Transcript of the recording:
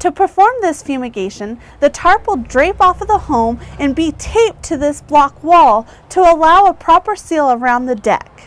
To perform this fumigation, the tarp will drape off of the home and be taped to this block wall to allow a proper seal around the deck.